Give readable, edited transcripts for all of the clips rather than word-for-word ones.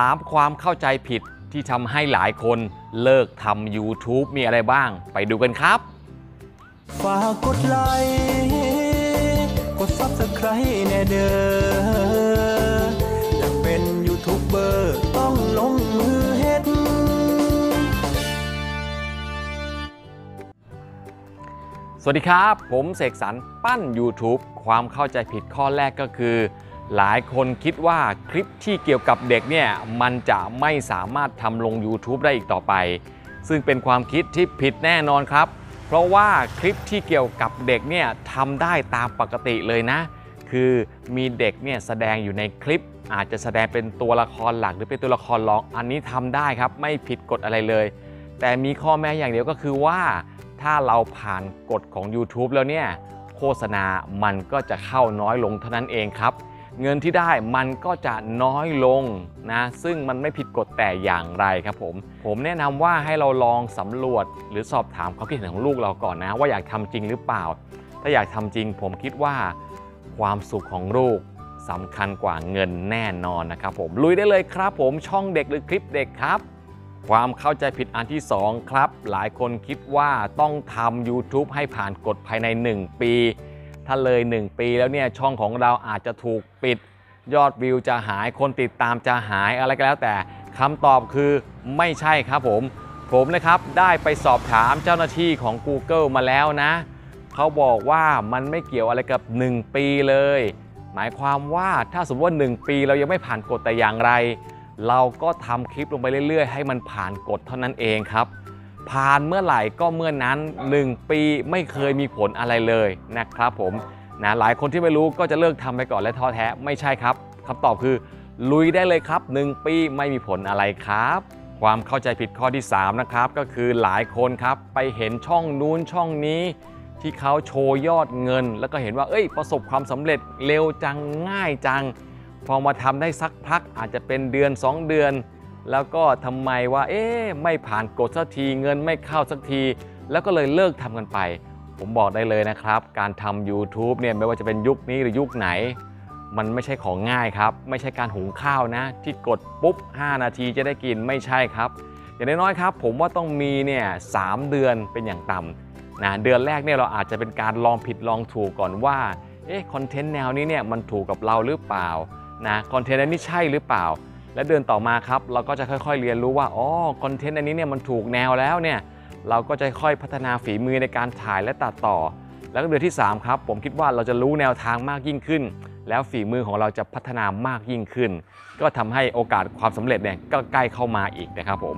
3. ความเข้าใจผิดที่ทำให้หลายคนเลิกทำ YouTube มีอะไรบ้างไปดูกันครับฝากกดไลค์กด Subscribe แน่เด้ออยากเป็นยูทูบเบอร์ต้องลงมือเฮ็ดสวัสดีครับผมเสกสรรปั้น YouTube ความเข้าใจผิดข้อแรกก็คือหลายคนคิดว่าคลิปที่เกี่ยวกับเด็กเนี่ยมันจะไม่สามารถทำลง YouTube ได้อีกต่อไปซึ่งเป็นความคิดที่ผิดแน่นอนครับเพราะว่าคลิปที่เกี่ยวกับเด็กเนี่ยทำได้ตามปกติเลยนะคือมีเด็กเนี่ยแสดงอยู่ในคลิปอาจจะแสดงเป็นตัวละครหลักหรือเป็นตัวละครรองอันนี้ทำได้ครับไม่ผิดกฎอะไรเลยแต่มีข้อแม้อย่างเดียวก็คือว่าถ้าเราผ่านกฎของ YouTube แล้วเนี่ยโฆษณามันก็จะเข้าน้อยลงเท่านั้นเองครับเงินที่ได้มันก็จะน้อยลงนะซึ่งมันไม่ผิดกฎแต่อย่างไรครับผมแนะนำว่าให้เราลองสำรวจหรือสอบถามความคิดเห็นของลูกเราก่อนนะว่าอยากทำจริงหรือเปล่าถ้าอยากทำจริงผมคิดว่าความสุขของลูกสำคัญกว่าเงินแน่นอนนะครับผมลุยได้เลยครับผมช่องเด็กหรือคลิปเด็กครับความเข้าใจผิดอันที่2ครับหลายคนคิดว่าต้องทำ YouTube ให้ผ่านกฎภายใน1ปีถ้าเลย1ปีแล้วเนี่ยช่องของเราอาจจะถูกปิดยอดวิวจะหายคนติดตามจะหายอะไรก็แล้วแต่คำตอบคือไม่ใช่ครับผมนะครับได้ไปสอบถามเจ้าหน้าที่ของ Google มาแล้วนะเขาบอกว่ามันไม่เกี่ยวอะไรกับ1ปีเลยหมายความว่าถ้าสมมติว่า1ปีเรายังไม่ผ่านกฎแต่อย่างไรเราก็ทำคลิปลงไปเรื่อยๆให้มันผ่านกฎเท่านั้นเองครับผ่านเมื่อไหร่ก็เมื่อนั้น1ปีไม่เคยมีผลอะไรเลยนะครับผมนะหลายคนที่ไม่รู้ก็จะเลิกทำไปก่อนและท้อแท้ไม่ใช่ครับคำตอบคือลุยได้เลยครับ1ปีไม่มีผลอะไรครับความเข้าใจผิดข้อที่3นะครับก็คือหลายคนครับไปเห็นช่องนู้นช่องนี้ที่เขาโชว์ยอดเงินแล้วก็เห็นว่าประสบความสำเร็จเร็วจังง่ายจังพอมาทำได้สักพักอาจจะเป็นเดือน2เดือนแล้วก็ทำไมว่าไม่ผ่านกฎสักทีเงินไม่เข้าสักทีแล้วก็เลยเลิกทำกันไปผมบอกได้เลยนะครับการทำ YouTube เนี่ยไม่ว่าจะเป็นยุคนี้หรือยุคไหนมันไม่ใช่ของง่ายครับไม่ใช่การหุงข้าวนะที่กดปุ๊บ5นาทีจะได้กินไม่ใช่ครับอย่างน้อยๆครับผมว่าต้องมีเนี่ย3 เดือนเป็นอย่างต่ำนะเดือนแรกเนี่ยเราอาจจะเป็นการลองผิดลองถูกก่อนว่าคอนเทนต์แนวนี้เนี่ยมันถูกกับเราหรือเปล่านะคอนเทนต์นี้ใช่หรือเปล่าและเดือนต่อมาครับเราก็จะค่อยๆเรียนรู้ว่าคอนเทนต์อันนี้เนี่ยมันถูกแนวแล้วเนี่ยเราก็จะค่อยพัฒนาฝีมือในการถ่ายและตัดต่อแล้วก็เดือนที่3ครับผมคิดว่าเราจะรู้แนวทางมากยิ่งขึ้นแล้วฝีมือของเราจะพัฒนามากยิ่งขึ้นก็ทำให้โอกาสความสำเร็จเนี่ยก็ใกล้เข้ามาอีกนะครับผม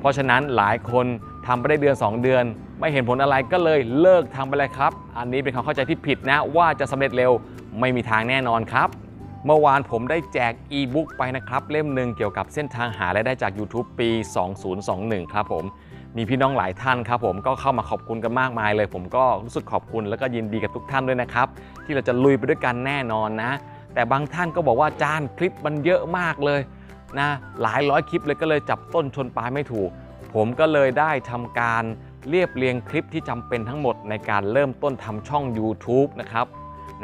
เพราะฉะนั้นหลายคนทำไปได้เดือน2เดือนไม่เห็นผลอะไรก็เลยเลิกทำไปเลยครับอันนี้เป็นความเข้าใจที่ผิดนะว่าจะสำเร็จเร็วไม่มีทางแน่นอนครับเมื่อวานผมได้แจกอีบุ๊กไปนะครับเล่มหนึ่งเกี่ยวกับเส้นทางหารายได้จาก YouTube ปี 2021 ครับผมมีพี่น้องหลายท่านครับผมก็เข้ามาขอบคุณกันมากมายเลยผมก็รู้สึกขอบคุณแล้วก็ยินดีกับทุกท่านด้วยนะครับที่เราจะลุยไปด้วยกันแน่นอนนะแต่บางท่านก็บอกว่าจานคลิปมันเยอะมากเลยนะหลายร้อยคลิปเลยก็เลยจับต้นชนปลายไม่ถูกผมก็เลยได้ทำการเรียบเรียงคลิปที่จำเป็นทั้งหมดในการเริ่มต้นทำช่อง YouTube นะครับ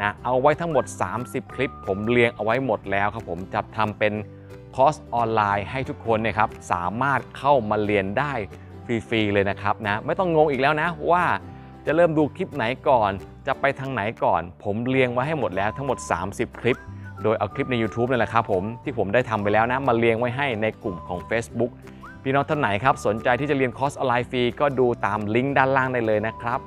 นะเอาไว้ทั้งหมด30คลิปผมเรียงเอาไว้หมดแล้วครับผมจัดทำเป็นคอร์สออนไลน์ให้ทุกคนนะครับสามารถเข้ามาเรียนได้ฟรีๆเลยนะครับนะไม่ต้องงงอีกแล้วนะว่าจะเริ่มดูคลิปไหนก่อนจะไปทางไหนก่อนผมเรียงไว้ให้หมดแล้วทั้งหมด30คลิปโดยเอาคลิปใน YouTube นั่นแหละครับผมที่ผมได้ทำไปแล้วนะมาเรียงไว้ให้ในกลุ่มของ Facebook พี่น้องท่านไหนครับสนใจที่จะเรียนคอร์สออนไลน์ฟรีก็ดูตามลิงก์ด้านล่างได้เลยนะครับ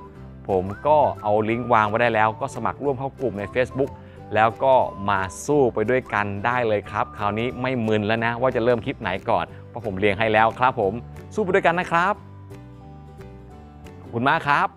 ผมก็เอาลิงก์วางไว้ได้แล้วก็สมัครร่วมเข้ากลุ่มใน Facebook แล้วก็มาสู้ไปด้วยกันได้เลยครับคราวนี้ไม่มึนแล้วนะว่าจะเริ่มคลิปไหนก่อนเพราะผมเรียงให้แล้วครับผมสู้ไปด้วยกันนะครับขอบคุณมากครับ